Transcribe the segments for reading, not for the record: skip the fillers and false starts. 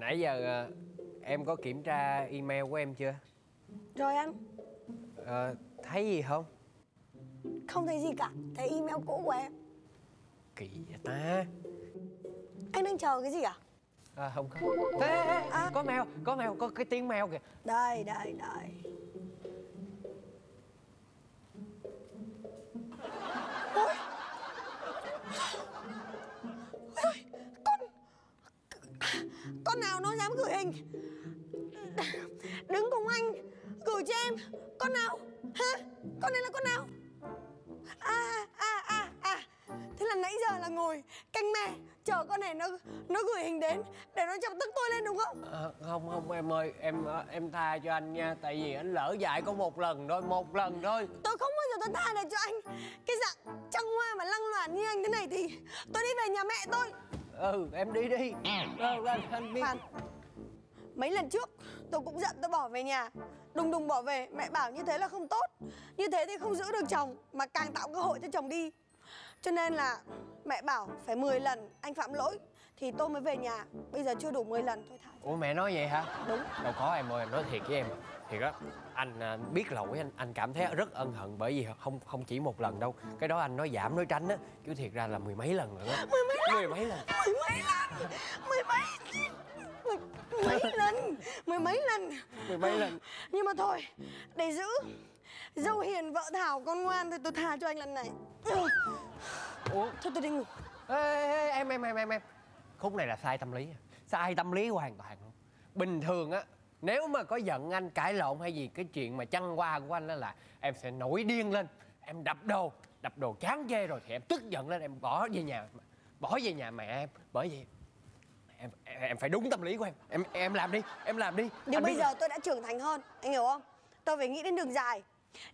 Nãy giờ em có kiểm tra email của em chưa? Rồi anh. Thấy gì không? Không thấy gì cả, thấy email cũ của em. Kỳ vậy ta. Anh đang chờ cái gì à? Không có. Có mèo, có cái tiếng mèo kìa. Đây. Ôi. Ôi, con nào nó dám gửi hình đứng cùng anh gửi cho em? Con nào hả? Con này là con nào? Thế là nãy giờ là ngồi canh mẹ chờ con này nó gửi hình đến để nó chọc tức tôi lên đúng không? Không em ơi, em tha cho anh nha, tại vì anh lỡ dạy có một lần thôi. Tôi không bao giờ tôi tha được cho anh. Cái dạng trăng hoa mà lăng loạn như anh thế này thì tôi đi về nhà mẹ tôi. Ừ, em đi. Anh biết. Phan, mấy lần trước tôi cũng giận, tôi bỏ về nhà, đùng bỏ về. Mẹ bảo như thế là không tốt, như thế thì không giữ được chồng mà càng tạo cơ hội cho chồng đi. Cho nên là mẹ bảo phải 10 lần anh phạm lỗi thì tôi mới về nhà. Bây giờ chưa đủ 10 lần thôi. Ủa mẹ nói vậy hả? Đúng. Đâu có em ơi, em nói thiệt với em. Thiệt á, anh biết lỗi, anh cảm thấy rất ân hận. Bởi vì không chỉ một lần đâu. Cái đó anh nói giảm nói tránh á, chứ thiệt ra là mười mấy lần nữa. Mười mấy lần. Nhưng mà thôi, để giữ dâu hiền vợ thảo con ngoan thì tôi tha cho anh lần này. Ủa? Thôi tôi đi ngủ. Ê, em. Khúc này là sai tâm lý. Sai tâm lý hoàn toàn luôn. Bình thường á, nếu mà có giận anh, cãi lộn hay gì, cái chuyện mà chăn qua của anh đó là em sẽ nổi điên lên, em đập đồ chán chê rồi thì em tức giận lên, em bỏ về nhà mẹ em. Bởi vì em phải đúng tâm lý của em. Em làm đi. Nhưng bây giờ tôi đã trưởng thành hơn, anh hiểu không? Tôi phải nghĩ đến đường dài.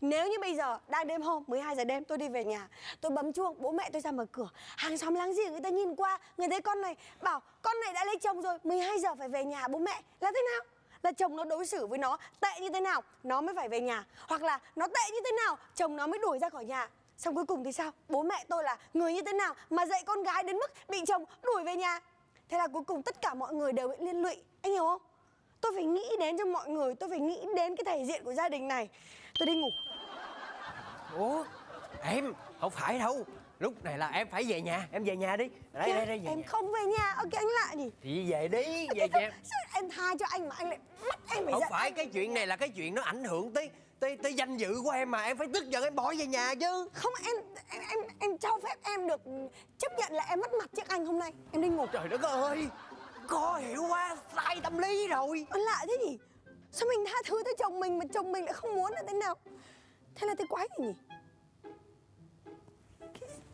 Nếu như bây giờ đang đêm hôm 12 giờ đêm tôi đi về nhà, tôi bấm chuông, bố mẹ tôi ra mở cửa, hàng xóm láng giềng người ta nhìn qua, người thấy con này bảo con này đã lấy chồng rồi, 12 giờ phải về nhà bố mẹ, là thế nào? Là chồng nó đối xử với nó tệ như thế nào nó mới phải về nhà, hoặc là nó tệ như thế nào chồng nó mới đuổi ra khỏi nhà. Xong cuối cùng thì sao? Bố mẹ tôi là người như thế nào mà dạy con gái đến mức bị chồng đuổi về nhà? Thế là cuối cùng tất cả mọi người đều bị liên lụy, anh hiểu không? Tôi phải nghĩ đến cho mọi người, tôi phải nghĩ đến cái thể diện của gia đình này. Tôi đi ngủ. Ủa? Em, không phải đâu. Lúc này là em phải về nhà, em về nhà đi. Đây. Em không về nhà, ok anh lại đi. Thì về đi, về nhà. Em tha cho anh mà anh lại bắt em phải. Không phải, cái chuyện này là cái chuyện nó ảnh hưởng tới danh dự của em mà em phải tức giận em bỏ về nhà chứ. Không, em cho phép em được chấp nhận là em mất mặt trước anh hôm nay. Em đi ngủ. Trời đất ơi, khó hiểu quá, sai tâm lý rồi. Anh lạ thế nhỉ? Sao mình tha thứ tới chồng mình mà chồng mình lại không muốn là thế nào? Thế là thế quái gì nhỉ?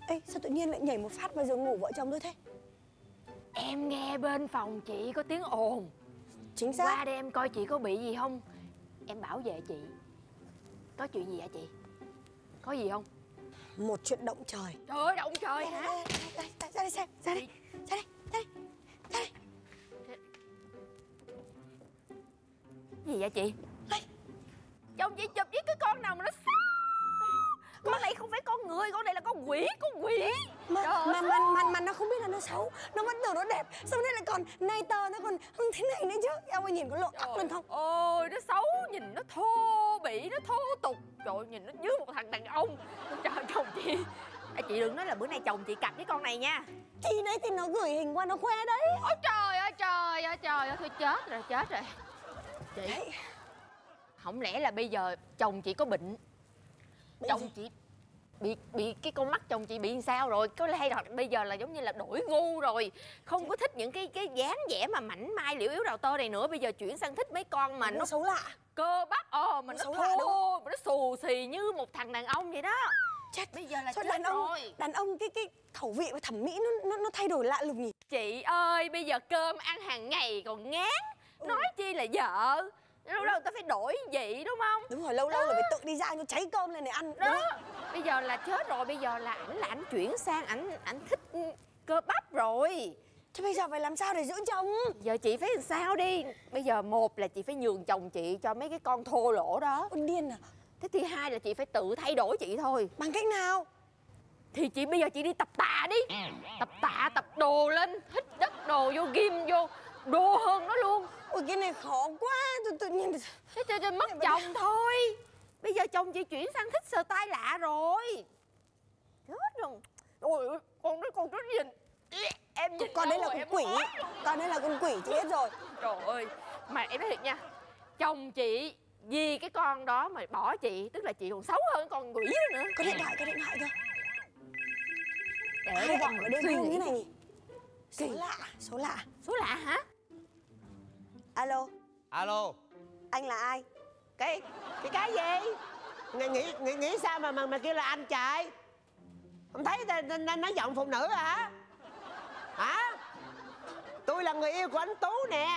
Ê, sao tự nhiên lại nhảy một phát vào giường ngủ vợ chồng tôi thế? Em nghe bên phòng chị có tiếng ồn. Chính xác. Qua đây em coi chị có bị gì không. Em bảo vệ chị. Có chuyện gì hả chị? Có gì không? Một chuyện động trời. Trời ơi, động trời hả? Ra đây xem. Ra đây. Gì vậy chị? Chồng chị chụp với cái con nào mà nó xấu. Con này không phải con người, con này là con quỷ. Mà nó không biết là nó xấu, nó vẫn tưởng nó đẹp, xong đây lại còn niter, nó còn thế này nữa chứ. Em ơi, nhìn có lộ tóc lên không? Ôi, nó xấu, nhìn nó thô bỉ, nó thô tục. Trời ơi, nhìn nó như một thằng đàn ông. Trời, chồng chị. Chị đừng nói là bữa nay chồng chị cặp với con này nha. Chị đấy thì nó gửi hình qua nó khoe đấy. Ôi trời ơi, thôi chết rồi. Chị, không lẽ là bây giờ chồng chị có bệnh? Chồng chị bị cái con mắt chồng chị bị sao rồi? Có lẽ là bây giờ là giống như là đổi gu rồi, không có thích những cái dáng vẻ mà mảnh mai liễu yếu đào tơ này nữa. Bây giờ chuyển sang thích mấy con mà nó xấu lạ, cơ bắp mà nó thô, mà nó xù xì như một thằng đàn ông vậy đó. Chết, bây giờ là chết rồi. Đàn ông cái khẩu vị và thẩm mỹ nó thay đổi lạ lùng nhỉ. Chị ơi, bây giờ cơm ăn hàng ngày còn ngán, nói chi là vợ. Lâu lâu ta phải đổi vị đúng không? Đúng rồi, lâu lâu là phải tự đi ra cho cháy cơm lên để ăn đó. Bây giờ là chết rồi, bây giờ là ảnh chuyển sang ảnh thích cơ bắp rồi. Thế bây giờ phải làm sao để giữ chồng? Giờ chị phải làm sao đi? Bây giờ một là chị phải nhường chồng chị cho mấy cái con thô lỗ đó. Con điên à? Thế thì hai là chị phải tự thay đổi chị thôi. Bằng cách nào? Thì chị bây giờ chị đi tập tạ đi. Tập tạ, tập đồ lên, hít đất đồ vô, ghim vô, đồ hơn nó luôn. Ôi cái này khổ quá, tôi nhìn... Thế cho mất chồng thôi. Bây giờ chồng chị chuyển sang thích sờ tay lạ rồi. Chết rồi. Ôi, con rất nhìn. Em nhìn con đây là con quỷ. Con đây là con quỷ chị biết rồi. Trời ơi, mà em nói thiệt nha. Chồng chị vì cái con đó mà bỏ chị, tức là chị còn xấu hơn con quỷ nữa. Có điện thoại kìa. Để con ở đây không cái này nhỉ? Số lạ. Số lạ hả? Alo. Anh là ai? Cái gì? Nghĩ sao mà kêu là anh chạy? Không thấy nói giọng phụ nữ hả? Hả? Tôi là người yêu của anh Tú nè.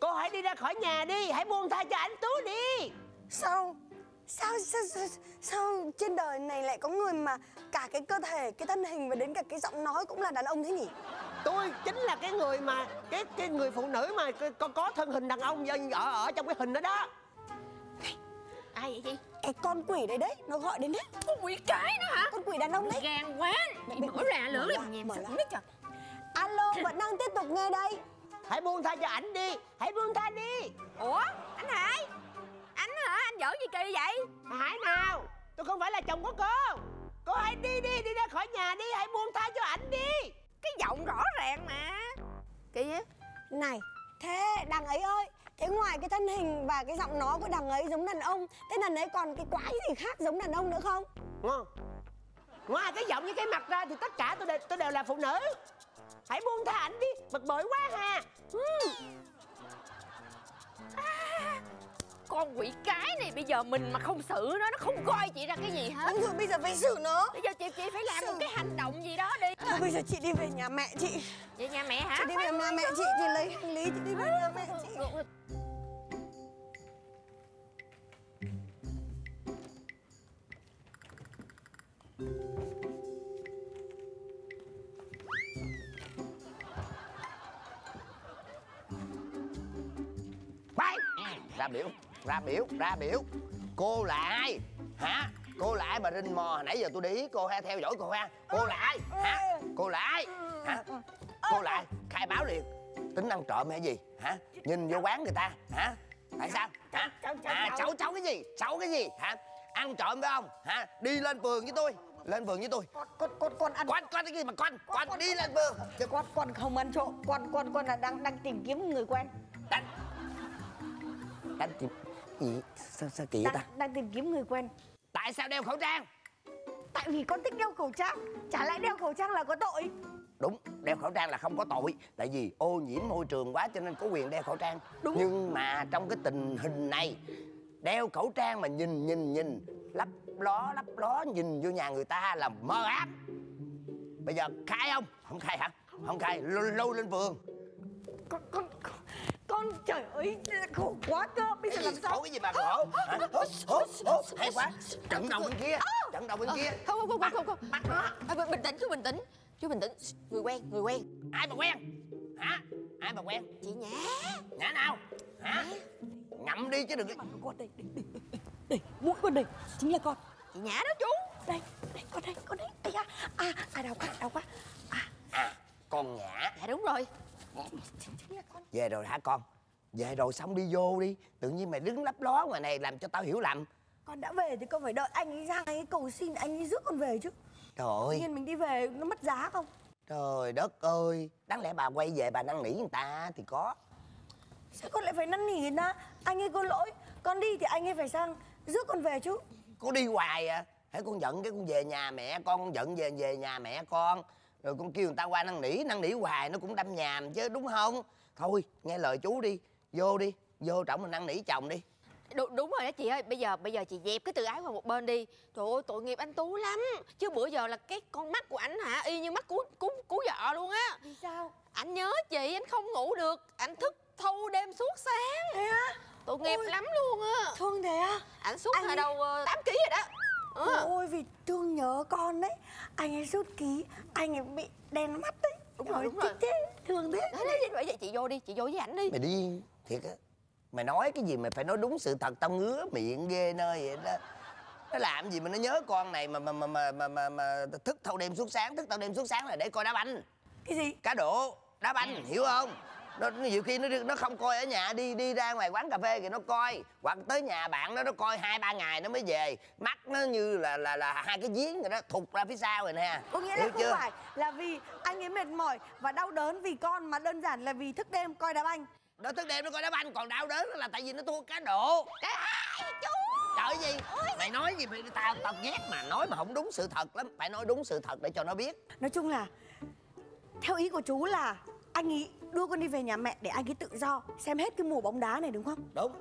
Cô hãy đi ra khỏi nhà đi, hãy buông tha cho anh Tú đi. Sao trên đời này lại có người mà cả cái cơ thể, cái thân hình và đến cả cái giọng nói cũng là đàn ông thế nhỉ? Tôi chính là cái người mà cái người phụ nữ mà có thân hình đàn ông ở trong cái hình đó đó. Ai vậy chị? Cái con quỷ đấy đấy, nó gọi đến đấy. Con quỷ cái nữa hả? Con quỷ đàn ông đấy. Gan quá, chị mở ra lửa lên nhà mở lắm. Alo, vẫn đang tiếp tục nghe đây. Hãy buông tha cho ảnh đi, hãy buông tha đi. Ủa, anh Hải? Anh hả? Anh giỡn gì kỳ vậy? Hải nào, tôi không phải là chồng của cô. Cô hãy đi ra khỏi nhà đi, hãy buông tha cho ảnh đi. Cái giọng rõ ràng mà. Kỳ vậy? Này, thế đằng ấy ơi, thế ngoài cái thân hình và cái giọng nói của đằng ấy giống đàn ông, thế đằng ấy còn cái quái gì khác giống đàn ông nữa không? Ngon. Ngoài cái giọng với cái mặt ra thì tất cả tôi đều là phụ nữ. Hãy buông tha ảnh đi, bực bội quá hà. Con quỷ cái này bây giờ mình mà không xử nó không coi chị ra cái gì hết. Đúng rồi, bây giờ phải xử nó. Bây giờ chị phải làm một cái hành động gì đó đi. Thôi bây giờ chị đi về nhà mẹ chị. Về nhà mẹ hả? Chị đi về nhà mẹ chị lấy hành lý, chị đi về nhà mẹ chị. Bay! Ra biểu. Cô là ai? Hả? Cô là ai mà rình mò hồi nãy giờ tôi để ý cô ha, theo dõi cô ha. Cô là ai? Hả? Cô là ai? Hả? Cô là ai? Khai báo liền. Tính ăn trộm hay gì? Hả? Nhìn vô quán người ta. Hả? Tại sao? Hả? Cháu cái gì? Cháu cái gì? Hả? Ăn trộm phải không? Hả? Đi lên vườn với tôi. Lên vườn với tôi. Con ăn. Con cái gì mà con đi lên vườn. Con không ăn trộm. Con là đang tìm kiếm người quen. Đang tìm gì? Sao kỳ vậy ta? Đang tìm kiếm người quen. Tại sao đeo khẩu trang? Tại vì con thích đeo khẩu trang. Chả lẽ đeo khẩu trang là có tội? Đúng, đeo khẩu trang là không có tội. Tại vì ô nhiễm môi trường quá cho nên có quyền đeo khẩu trang. Đúng. Nhưng mà trong cái tình hình này, đeo khẩu trang mà nhìn lấp ló nhìn vô nhà người ta là mờ ám. Bây giờ khai không? Không khai hả? Không khai, lôi lên vườn. Con trời ơi, khổ quá cơ. Bây giờ làm sao? Khổ cái gì mà khổ? Hay quá. Trận đầu bên kia. Không. Bình tĩnh. Người quen. Ai mà quen? Hả? Ai mà quen? Chị Nhã. Nhã nào? Hả? Ngậm đi chứ đừng cái. Con đây. Mũi con đây chính là con. Chị Nhã đó chú. Đây con đây. À đau quá. À con Nhã. Dạ đúng rồi. Về rồi hả con? Về rồi xong đi vô đi. Tự nhiên mày đứng lấp ló ngoài này làm cho tao hiểu lầm. Con đã về thì con phải đợi anh ấy ra, anh ấy cầu xin anh ấy rước con về chứ. Trời ơi, tự nhiên mình đi về nó mất giá không? Trời đất ơi, đáng lẽ bà quay về bà năn nỉ người ta thì có. Sao con lại phải năn nỉ người ta? Anh ấy có lỗi, con đi thì anh ấy phải sang rước con về chứ. Con đi hoài à? Hãy con giận cái con về nhà mẹ con giận về nhà mẹ con. Rồi con kêu người ta qua năn nỉ hoài nó cũng đâm nhàm chứ đúng không? Thôi nghe lời chú đi, vô trọng mình năn nỉ chồng đi. Đúng rồi đó chị ơi, bây giờ chị dẹp cái từ ái qua một bên đi. Trời ơi tội nghiệp anh Tú lắm. Chứ bữa giờ là cái con mắt của ảnh hả, y như mắt của vợ luôn á. Vì sao? Ảnh nhớ chị, ảnh không ngủ được, ảnh thức thâu đêm suốt sáng. Thế á? Tội nghiệp lắm luôn á. Thương thế á? Ảnh suốt hồi đầu 8 kg rồi đó. Ôi vì thương nhớ con đấy. Anh ấy sốt ký, anh ấy bị đen mắt đấy. Đúng rồi. Thế, thương thế. Bởi vậy chị vô đi, chị vô với ảnh đi. Mày đi thiệt á. Mày nói cái gì mày phải nói đúng sự thật, tao ngứa miệng ghê nơi vậy đó. Nó làm gì mà nó nhớ con này mà thức thâu đêm suốt sáng, thức thâu đêm suốt sáng là để coi đá banh. Cái gì? Cá độ, đá banh, hiểu không? Nó nhiều khi nó không coi ở nhà, đi ra ngoài quán cà phê thì nó coi, hoặc tới nhà bạn nó coi 2-3 ngày nó mới về. Mắt nó như là hai cái giếng rồi đó, thụt ra phía sau rồi nè. Có nghĩa là không phải là vì anh ấy mệt mỏi và đau đớn vì con, mà đơn giản là vì thức đêm coi đá banh. Nó thức đêm nó coi đá banh, còn đau đớn là tại vì nó thua cá độ. Trời ơi chú, trời gì? Mày nói gì mày, tao ghét mà nói mà không đúng sự thật lắm. Phải nói đúng sự thật để cho nó biết. Nói chung là theo ý của chú là anh ấy đưa con đi về nhà mẹ để anh ấy tự do xem hết cái mùa bóng đá này, đúng không? Đúng.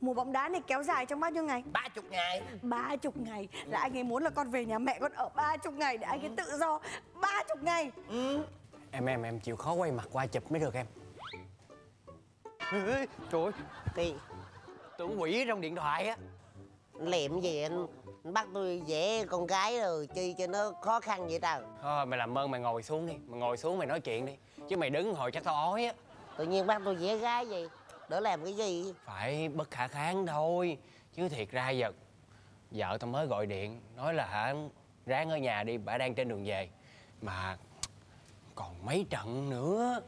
Mùa bóng đá này kéo dài trong bao nhiêu ngày? 30 ngày. 30 ngày là anh ấy muốn là con về nhà mẹ con ở 30 ngày để anh ấy tự do 30 ngày. Em chịu khó quay mặt qua chụp mới được em. Trời ơi, kỳ. Tưởng quỷ trong điện thoại á. Lẹm gì anh bắt tôi vẽ con gái rồi chi cho nó khó khăn vậy trời. Thôi mày làm ơn mày ngồi xuống đi, mày ngồi xuống mày nói chuyện đi, chứ mày đứng hồi chắc tao ói á. Tự nhiên bắt tôi vẽ gái gì đỡ làm cái gì phải bất khả kháng thôi, chứ thiệt ra giờ vợ tao mới gọi điện nói là hả ráng ở nhà đi, bà đang trên đường về mà còn mấy trận nữa,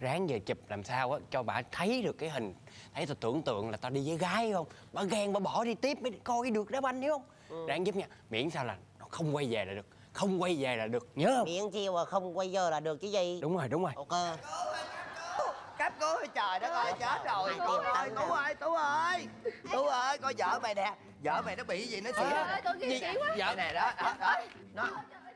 ráng về chụp làm sao á cho bà thấy được cái hình, thấy tao tưởng tượng là tao đi với gái không, bà ghen bà bỏ đi tiếp mới coi cái được đá banh, hiểu không? Ráng giúp nha, miễn sao là nó không quay về là được, không quay về là được, nhớ không? Miễn chiêu mà không quay về là được chứ gì. Đúng rồi, đúng rồi. Ok. Cáp cứu ơi, trời đất ơi, chết rồi. Tú ơi, coi vợ mày nè, vợ mày nó bị gì nó xỉu. Vợ này đó, nó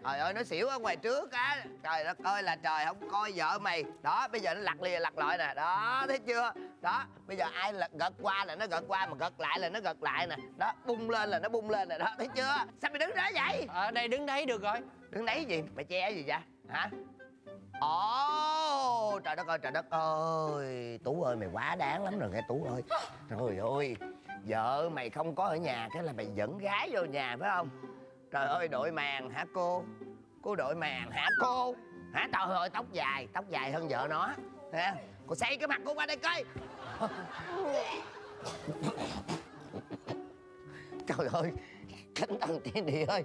trời ơi nó xỉu ở ngoài trước á, trời đất ơi là trời, không coi vợ mày đó, bây giờ nó lặt lìa lặt lọi nè đó, thấy chưa đó, bây giờ ai gật qua là nó gật qua, mà gật lại là nó gật lại nè đó, bung lên là nó bung lên nè đó, thấy chưa? Sao mày đứng đó vậy? Ở đây đứng đấy được rồi. Đứng đấy gì mày che gì vậy hả? Ồ trời đất ơi, trời đất ơi, Tú ơi mày quá đáng lắm rồi nghe Tú ơi. Trời ơi, vợ mày không có ở nhà cái là mày dẫn gái vô nhà phải không? Trời ơi, đội màng hả cô? Cô đội màng hả cô? Hả, trời ơi, tóc dài hơn vợ nó nè. Cô xây cái mặt cô qua đây coi. Trời ơi, thánh thần thiên địa ơi,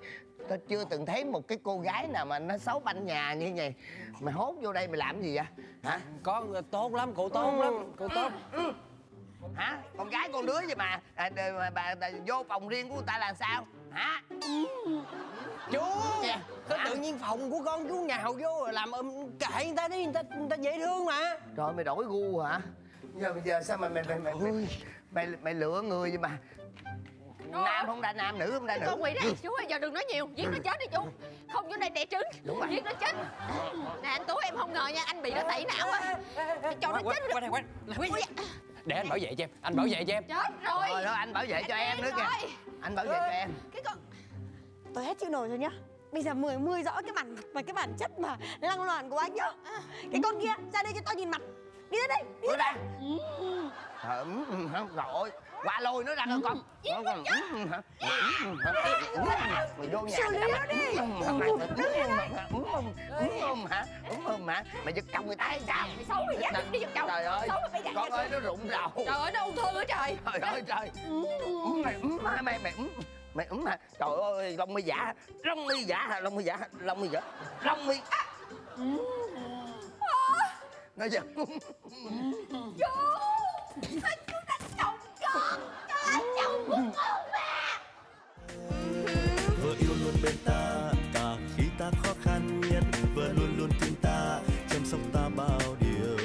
tao chưa từng thấy một cái cô gái nào mà nó xấu banh nhà như vậy. Mày hốt vô đây mày làm gì vậy? Hả? Con tốt lắm, cô tốt lắm, cô tốt. Hả? Con gái con đứa gì mà bà vô phòng riêng của người ta là sao? Hả? Chú yeah. Hả? Tự nhiên phòng của con chú nhào vô rồi làm kệ người ta đi, người ta dễ thương mà. Trời, mày đổi gu hả? Giờ sao mà mày lựa người vậy mà nam không ra nam, nữ không ra nữ. Con quỷ này chú ơi, giờ đừng nói nhiều, giết nó chết đi chú. Không, chỗ này đẻ trứng, giết nó chết. Nè anh Tú, em không ngờ nha, anh bị nó tẩy não á, cho nó chết được. Để anh bảo vệ cho em, anh bảo vệ cho em. Chết rồi. Rồi đó, anh bảo vệ cho em nữa kìa. Anh bảo vệ cho em. Cái con tôi hết chịu nổi rồi nhá. Bây giờ mười rõ cái bản mà cái bản chất mà lăng loàn của anh nhá. Cái con kia ra đây cho tao nhìn mặt. Đi ra đây, đi ra. Rồi, qua lôi nó ra thôi con. Mày vô nhà. Xử lý nó đi. Uống hả? Mày giật chồng người ta hay sao? Mày xấu rồi, dám đi giật chồng. Trời ơi, con ơi nó rụng rầu. Trời ơi nó ung thư hả trời. Trời ơi trời. Mày ứng hả? Trời ơi, lông mi giả. Nó giật. Chú! Chú đánh chồng con! Chú đánh chồng của con mà! Vợ yêu luôn bên ta, cả khi ta khó khăn nhất. Vợ luôn luôn tin ta, chăm sóc ta bao điều.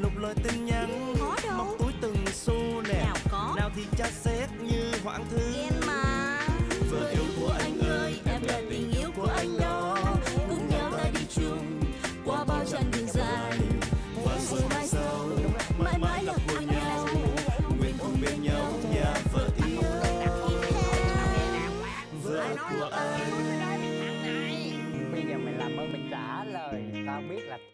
Lục lọi tin nhắn, móc túi từng xu nè. Nào có. Nào thì cha xét như hoãng thư. Em mà. Vợ yêu của anh ơi, em là tình yêu của anh đó. Cùng nhau ta đi chung, qua bao chặng đường dài. Mãi mãi là của nhau, nguyện cùng bên nhau nhà vợ yêu. Vợ của anh. Bây giờ mày làm ơn mình trả lời, tao biết là